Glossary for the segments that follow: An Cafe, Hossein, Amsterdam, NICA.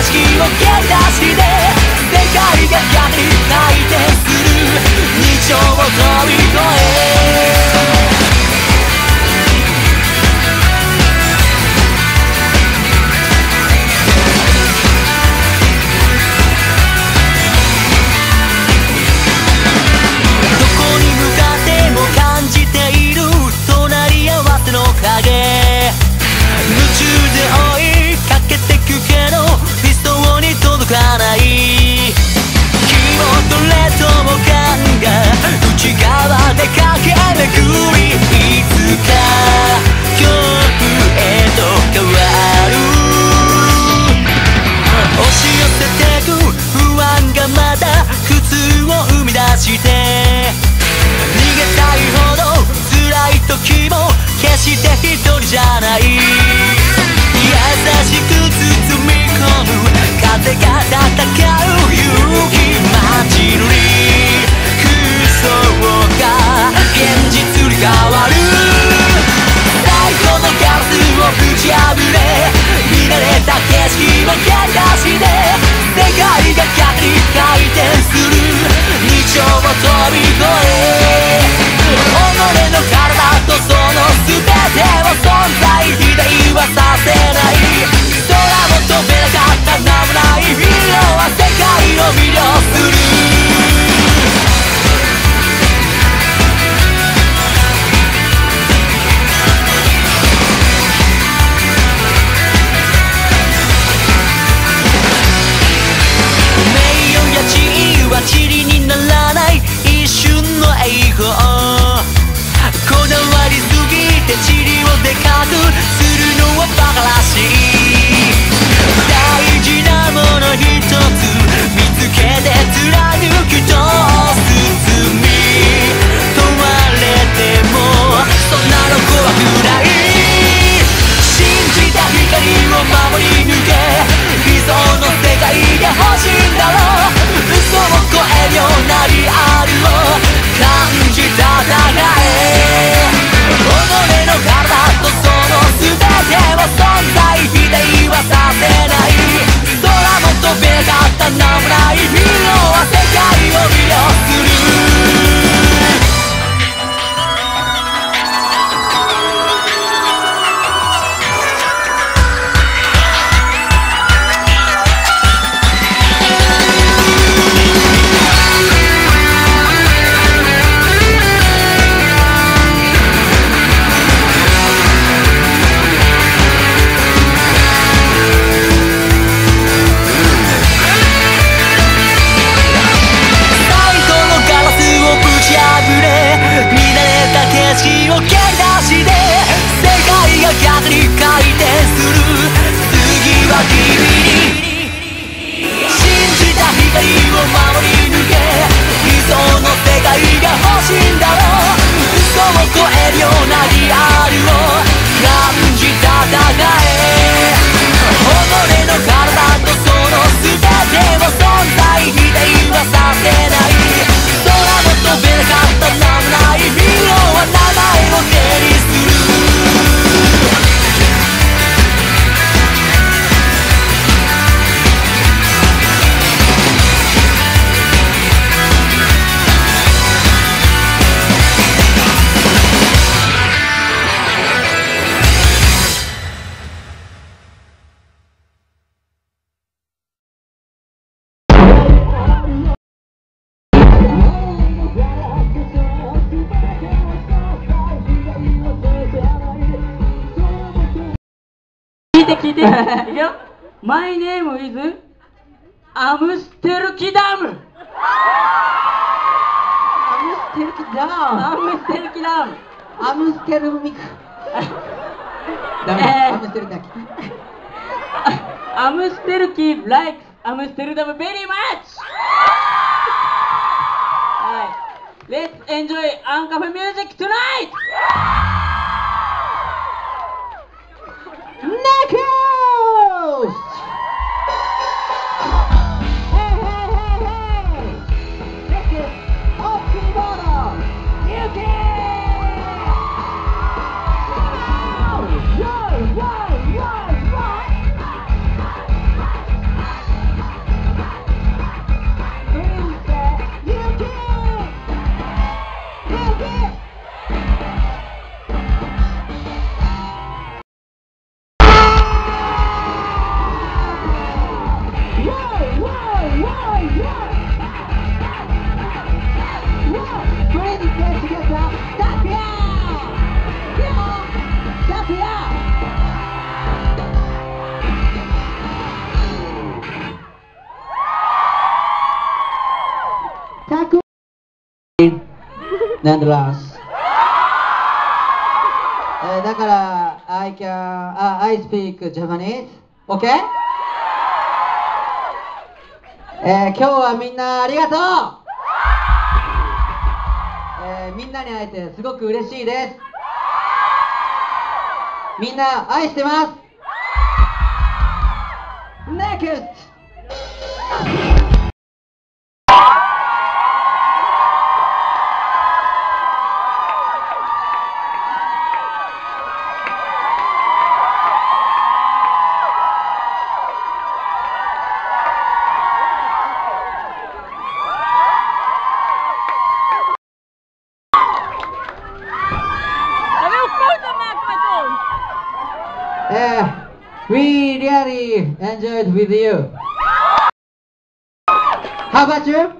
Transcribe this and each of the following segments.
景色を蹴り出して世界が闇に回転する日常を飛び越えいや、マイネームイズアムステルキダム。アムステルキダム。アムステルキダム。アムステルミク。アムステルダキ。アムステルキ likes アムステルダム very much。はい。Let's enjoy An Cafe music tonight。nonetheless. That's I speak Japanese, okay? 今日はみんなありがとう。みんなに会えてすごく嬉しいです。みんな愛してます。 Next! We really enjoyed with you. How about you?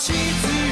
Cities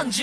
タンジ